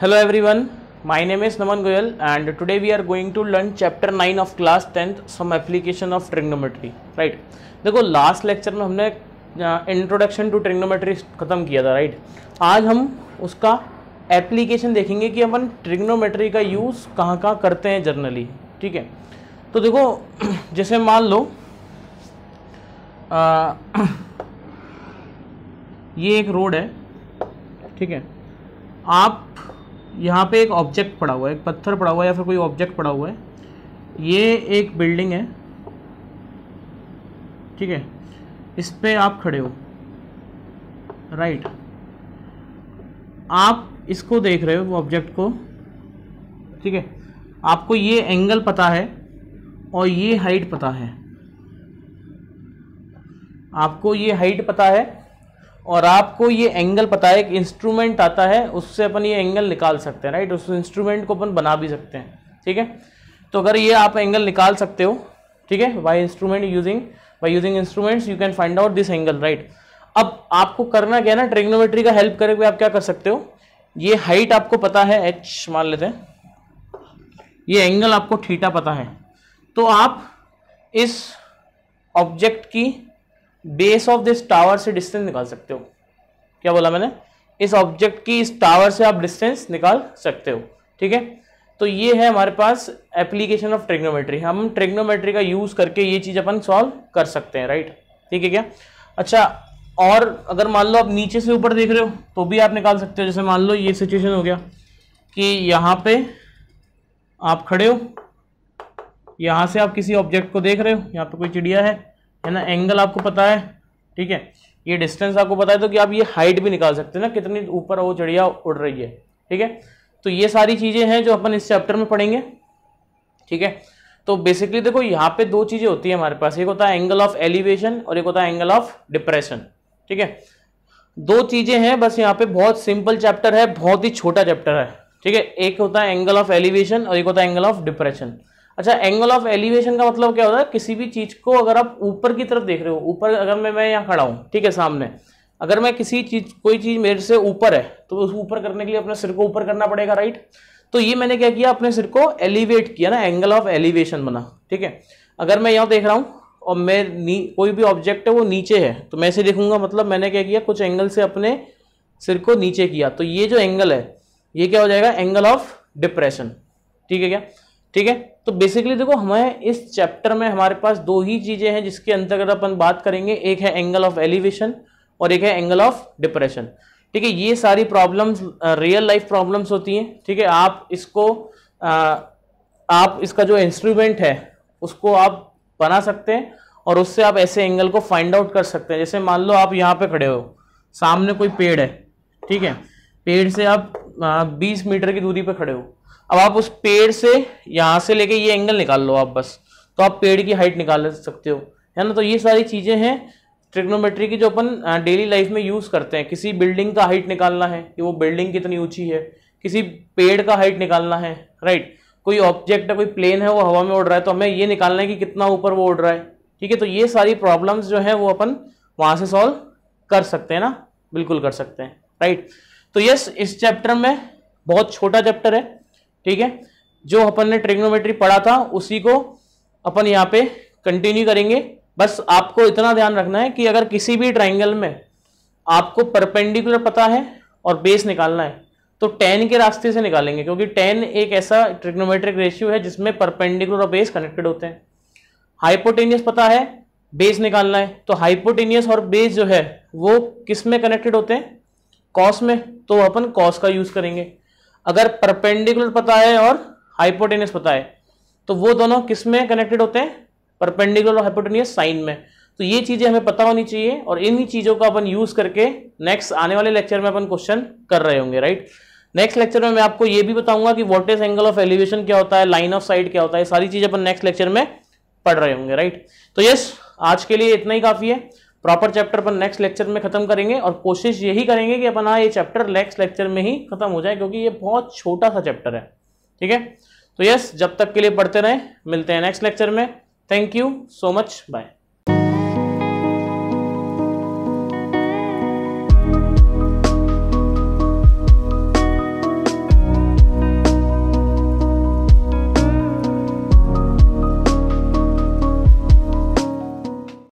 Hello everyone, my name is Naman Goyal and today we are going to learn chapter 9 of class 10th, some application of trigonometry, right? देखो last lecture में हमने introduction to trigonometry ख़त्म किया था, right? आज हम उसका application देखेंगे कि अपन ट्रिग्नोमेट्री का यूज़ कहाँ कहाँ करते हैं जर्नली, ठीक है? तो देखो जैसे मान लो ये एक रोड है, ठीक है? आप यहाँ पे एक ऑब्जेक्ट पड़ा हुआ है, एक पत्थर पड़ा हुआ है या फिर कोई ऑब्जेक्ट पड़ा हुआ है। ये एक बिल्डिंग है, ठीक है? इस पे आप खड़े हो, राइट? आप इसको देख रहे हो ऑब्जेक्ट को, ठीक है? आपको ये एंगल पता है और ये हाइट पता है, आपको ये हाइट पता है और आपको ये एंगल पता है। एक इंस्ट्रूमेंट आता है, उससे अपन ये एंगल निकाल सकते हैं, राइट? उस इंस्ट्रूमेंट को अपन बना भी सकते हैं, ठीक है? तो अगर ये आप एंगल निकाल सकते हो, ठीक है, by using instruments you can find out this angle, right? अब आपको करना क्या है ना, ट्रिग्नोमेट्री का हेल्प करके आप क्या कर सकते हो, ये हाइट आपको पता है h मान लेते हैं, ये एंगल आपको थीटा पता है, तो आप इस ऑब्जेक्ट की बेस ऑफ दिस टावर से डिस्टेंस निकाल सकते हो। क्या बोला मैंने? इस ऑब्जेक्ट की इस टावर से आप डिस्टेंस निकाल सकते हो, ठीक है? तो ये है हमारे पास एप्लीकेशन ऑफ ट्रिग्नोमेट्री। हम ट्रिग्नोमेट्री का यूज़ करके ये चीज़ अपन सॉल्व कर सकते हैं, राइट? ठीक है क्या? अच्छा, और अगर मान लो आप नीचे से ऊपर देख रहे हो तो भी आप निकाल सकते हो। जैसे मान लो ये सिचुएशन हो गया कि यहाँ पे आप खड़े हो, यहाँ से आप किसी ऑब्जेक्ट को देख रहे हो, यहाँ पे कोई चिड़िया है ना, एंगल आपको पता है, ठीक है? ये डिस्टेंस आपको पता है, तो कि आप ये हाइट भी निकाल सकते हो ना, कितनी ऊपर वो चिड़िया उड़ रही है, ठीक है? तो ये सारी चीज़ें हैं जो अपन इस चैप्टर में पढ़ेंगे, ठीक है? तो बेसिकली देखो यहाँ पे दो चीज़ें होती है हमारे पास, एक होता है एंगल ऑफ एलिवेशन और एक होता है एंगल ऑफ डिप्रेशन, ठीक है? दो चीज़ें हैं बस यहाँ पे, बहुत सिंपल चैप्टर है, बहुत ही छोटा चैप्टर है, ठीक है? एक होता है एंगल ऑफ एलिवेशन और एक होता है एंगल ऑफ डिप्रेशन। अच्छा, एंगल ऑफ एलिवेशन का मतलब क्या होता है? किसी भी चीज़ को अगर आप ऊपर की तरफ देख रहे हो, ऊपर अगर मैं यहाँ खड़ा हूँ, ठीक है, सामने, अगर मैं किसी चीज़, कोई चीज़ मेरे से ऊपर है तो उसको ऊपर करने के लिए अपने सिर को ऊपर करना पड़ेगा, राइट? तो ये मैंने क्या किया, अपने सिर को एलिवेट किया ना, एंगल ऑफ एलिवेशन बना, ठीक है? अगर मैं यहाँ देख रहा हूँ और मैं कोई भी ऑब्जेक्ट है वो नीचे है तो मैं इसे देखूंगा, मतलब मैंने क्या किया, कुछ एंगल से अपने सिर को नीचे किया, तो ये जो एंगल है ये क्या हो जाएगा, एंगल ऑफ डिप्रेशन, ठीक है क्या? ठीक है? तो बेसिकली देखो हमें इस चैप्टर में हमारे पास दो ही चीज़ें हैं जिसके अंतर्गत अपन बात करेंगे, एक है एंगल ऑफ एलिवेशन और एक है एंगल ऑफ डिप्रेशन, ठीक है? ये सारी प्रॉब्लम्स रियल लाइफ प्रॉब्लम्स होती हैं, ठीक है? आप इसको आप इसका जो इंस्ट्रूमेंट है उसको आप बना सकते हैं और उससे आप ऐसे एंगल को फाइंड आउट कर सकते हैं। जैसे मान लो आप यहाँ पे खड़े हो, सामने कोई पेड़ है, ठीक है? पेड़ से आप 20 मीटर की दूरी पे खड़े हो, अब आप उस पेड़ से यहाँ से लेके ये एंगल निकाल लो आप बस, तो आप पेड़ की हाइट निकाल सकते हो, है ना? तो ये सारी चीज़ें हैं ट्रिग्नोमेट्री की जो अपन डेली लाइफ में यूज़ करते हैं। किसी बिल्डिंग का हाइट निकालना है कि वो बिल्डिंग कितनी ऊँची है, किसी पेड़ का हाइट निकालना है, राइट? कोई ऑब्जेक्ट है, कोई प्लेन है, वो हवा में उड़ रहा है तो हमें ये निकालना है कि कितना ऊपर वो उड़ रहा है, ठीक है? तो ये सारी प्रॉब्लम्स जो हैं वो अपन वहाँ से सॉल्व कर सकते हैं ना, बिल्कुल कर सकते हैं, राइट? तो यस, इस चैप्टर में, बहुत छोटा चैप्टर है, ठीक है, जो अपन ने ट्रिग्नोमेट्री पढ़ा था उसी को अपन यहाँ पे कंटिन्यू करेंगे। बस आपको इतना ध्यान रखना है कि अगर किसी भी ट्राइंगल में आपको परपेंडिकुलर पता है और बेस निकालना है तो tan के रास्ते से निकालेंगे, क्योंकि tan एक ऐसा ट्रिग्नोमेट्रिक रेशियो है जिसमें परपेंडिकुलर और बेस कनेक्टेड होते हैं। हाइपोटेनियस पता है, बेस निकालना है, तो हाइपोटेनियस और बेस जो है वो किस में कनेक्टेड होते हैं, कॉस में, तो अपन कॉस का यूज़ करेंगे। अगर परपेंडिकुलर पता है और हाइपोटेनियस पता है तो वो दोनों किस में कनेक्टेड होते हैं, परपेंडिकुलर और हाइपोटेनियस, साइन में। तो ये चीज़ें हमें पता होनी चाहिए और इन्हीं चीज़ों का अपन यूज़ करके नेक्स्ट आने वाले लेक्चर में अपन क्वेश्चन कर रहे होंगे, राइट? नेक्स्ट लेक्चर में मैं आपको ये भी बताऊंगा कि what is angle of elevation क्या होता है, लाइन ऑफ साइट क्या होता है, सारी चीज़ें अपन नेक्स्ट लेक्चर में पढ़ रहे होंगे, राइट? तो यस, आज के लिए इतना ही काफ़ी है। प्रॉपर चैप्टर अपन नेक्स्ट लेक्चर में खत्म करेंगे और कोशिश यही करेंगे कि अपना ये चैप्टर नेक्स्ट लेक्चर में ही खत्म हो जाए, क्योंकि ये बहुत छोटा सा चैप्टर है, ठीक है? तो यस, जब तक के लिए पढ़ते रहें, मिलते हैं नेक्स्ट लेक्चर में। Thank you so much, bye.